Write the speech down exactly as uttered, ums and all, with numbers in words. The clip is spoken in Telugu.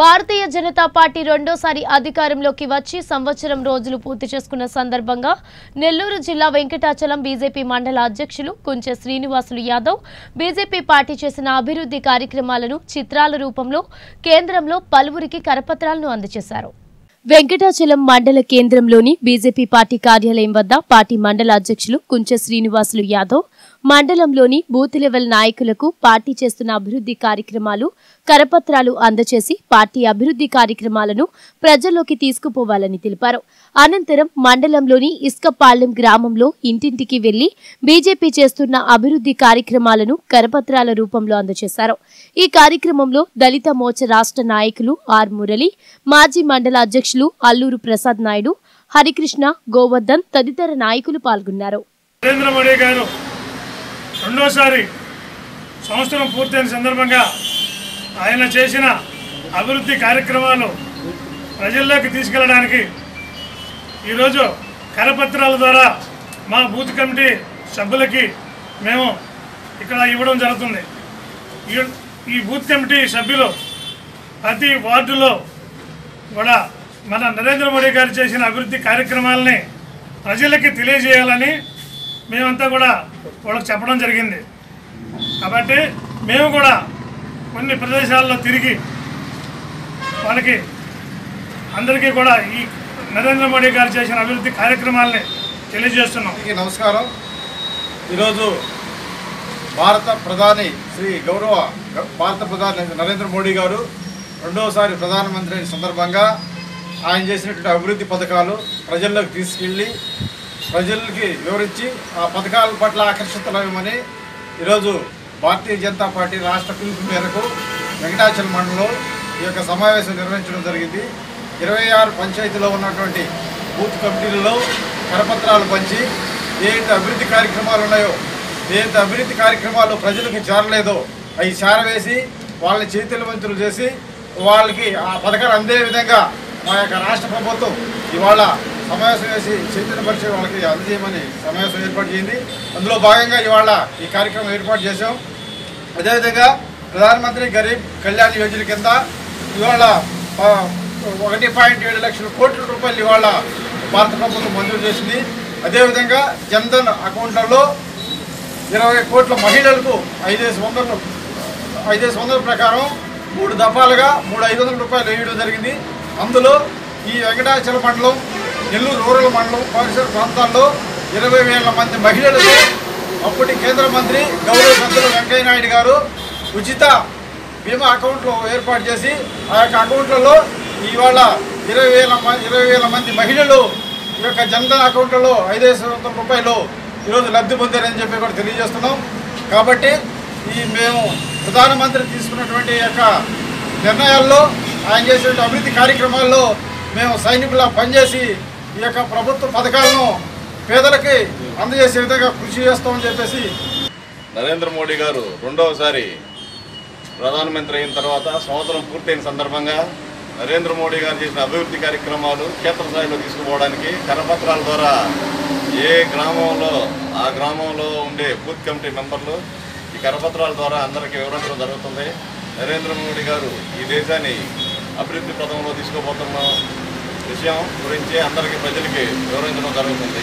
భారతీయ జనతా పార్టీ రెండోసారి అధికారంలోకి వచ్చి సంవత్సరం రోజులు పూర్తి చేసుకున్న సందర్భంగా నెల్లూరు జిల్లా వెంకటాచలం బీజేపీ మండల అధ్యక్షులు కుంజే శ్రీనివాసులు యాదవ్ బీజేపీ పార్టీ చేసిన అభివృద్ధి కార్యక్రమాలను చిత్రాల రూపంలో కేంద్రంలో పలువురికి కరపత్రాలను అందజేశారు. వెంకటాచలం మండల కేంద్రంలోని బీజేపీ పార్టీ కార్యాలయం వద్ద పార్టీ మండల అధ్యక్షులు కుంజే శ్రీనివాసులు యాదవ్ మండలంలోని బూత్ లెవెల్ నాయకులకు పార్టీ చేస్తున్న అభివృద్ధి కార్యక్రమాలు కరపత్రాలు అందజేసి పార్టీ అభివృద్ధి కార్యక్రమాలను ప్రజల్లోకి తీసుకుపోవాలని తెలిపారు. అనంతరం మండలంలోని ఇస్కపాలెం గ్రామంలో ఇంటింటికి వెళ్లి బీజేపీ చేస్తున్న అభివృద్ధి కార్యక్రమాలను కరపత్రాల రూపంలో అందజేశారు. ఈ కార్యక్రమంలో దళిత మోర్చా రాష్ట్ర నాయకులు ఆర్ మురళి, మాజీ మండల అధ్యక్షులు అల్లూరు ప్రసాద్ నాయుడు, హరికృష్ణ, గోవర్ధన్ తదితర నాయకులు పాల్గొన్నారు. రెండోసారి సంవత్సరం పూర్తయిన సందర్భంగా ఆయన చేసిన అభివృద్ధి కార్యక్రమాలు ప్రజల్లోకి తీసుకెళ్ళడానికి ఈరోజు కరపత్రాల ద్వారా మా బూత్ కమిటీ సభ్యులకి మేము ఇక్కడ ఇవ్వడం జరుగుతుంది. ఈ బూత్ కమిటీ సభ్యులు ప్రతి వార్డులో కూడా మన నరేంద్ర మోడీ గారు చేసిన అభివృద్ధి కార్యక్రమాలని ప్రజలకి తెలియజేయాలని మేమంతా కూడా వాళ్ళకి చెప్పడం జరిగింది. కాబట్టి మేము కూడా కొన్ని ప్రదేశాల్లో తిరిగి వాళ్ళకి అందరికీ కూడా ఈ నరేంద్ర మోడీ గారు చేసిన అభివృద్ధి కార్యక్రమాలని తెలియజేస్తున్నాం. నమస్కారం. ఈరోజు భారత ప్రధాని శ్రీ గౌరవ భారత ప్రధాని నరేంద్ర మోడీ గారు రెండవసారి ప్రధానమంత్రి అయిన సందర్భంగా ఆయన చేసినటువంటి అభివృద్ధి పథకాలు ప్రజల్లోకి తీసుకెళ్ళి ప్రజలకి వివరించి ఆ పథకాల పట్ల ఆకర్షితులమని ఈరోజు భారతీయ జనతా పార్టీ రాష్ట్ర పిలుపు మేరకు వెంకటాచలం మండలంలో ఈ యొక్క సమావేశం నిర్వహించడం జరిగింది. ఇరవై ఆరు పంచాయతీలో ఉన్నటువంటి బూత్ కమిటీలలో కరపత్రాలు పంచి ఏదైతే అభివృద్ధి కార్యక్రమాలు ఉన్నాయో, ఏదైతే అభివృద్ధి కార్యక్రమాలు ప్రజలకు చేరలేదో అవి చేరవేసి వాళ్ళని చైతన్యవంతులు చేసి వాళ్ళకి ఆ పథకాలు అందే విధంగా మా యొక్క రాష్ట్ర ప్రభుత్వం ఇవాళ సమావేశం వేసి చైతన్యపరిచే వాళ్ళకి అందజేయమని సమావేశం ఏర్పాటు చేయింది. అందులో భాగంగా ఇవాళ ఈ కార్యక్రమం ఏర్పాటు చేశాం. అదేవిధంగా ప్రధానమంత్రి గరీబ్ కళ్యాణ్ యోజన కింద ఇవాళ ఒకటి పాయింట్ ఏడు లక్షల కోట్ల రూపాయలు ఇవాళ భారత ప్రభుత్వం మంజూరు చేసింది. అదేవిధంగా జన్ధన్ అకౌంట్లలో ఇరవై కోట్ల మహిళలకు ఐదేసి వందల ఐదేసి వందల ప్రకారం మూడు దఫాలుగా మూడు ఐదు వందల రూపాయలు వేయడం జరిగింది. అందులో ఈ వెంకటాచల మండలం, నెల్లూరు రూరల్ మండలం, పరిసర ప్రాంతాల్లో ఇరవై వేల మంది మహిళలకు అప్పటి కేంద్ర మంత్రి గౌరవ పెద్దలు వెంకయ్య నాయుడు గారు ఉచిత బీమా అకౌంట్లు ఏర్పాటు చేసి ఆ యొక్క అకౌంట్లలో ఇవాళ ఇరవై వేల ఇరవై వేల మంది మహిళలు ఈ యొక్క జన్ధన్ అకౌంట్లలో ఐదేసి వందల రూపాయలు ఈరోజు లబ్ధి పొందారని చెప్పి కూడా తెలియజేస్తున్నాం. కాబట్టి ఈ మేము ప్రధానమంత్రి తీసుకున్నటువంటి యొక్క నిర్ణయాల్లో, ఆయన చేసినటువంటి అభివృద్ధి కార్యక్రమాల్లో మేము సైనికులా పనిచేసి ఈ యొక్క ప్రభుత్వ పథకాలను పేదలకి అందజేసే విధంగా కృషి చేస్తామని చెప్పేసి నరేంద్ర మోడీ గారు రెండవసారి ప్రధానమంత్రి అయిన తర్వాత సంవత్సరం పూర్తయిన సందర్భంగా నరేంద్ర మోడీ గారు చేసిన అభివృద్ధి కార్యక్రమాలు క్షేత్రస్థాయిలో తీసుకుపోవడానికి కరపత్రాల ద్వారా ఏ గ్రామంలో ఆ గ్రామంలో ఉండే బూత్ కమిటీ మెంబర్లు ఈ కరపత్రాల ద్వారా అందరికీ వివరించడం జరుగుతుంది. నరేంద్ర మోడీ గారు ఈ దేశాన్ని అభివృద్ధి పథంలో తీసుకుపోతున్న విషయం గురించి అందరికీ ప్రజలకి వివరించడం జరుగుతుంది.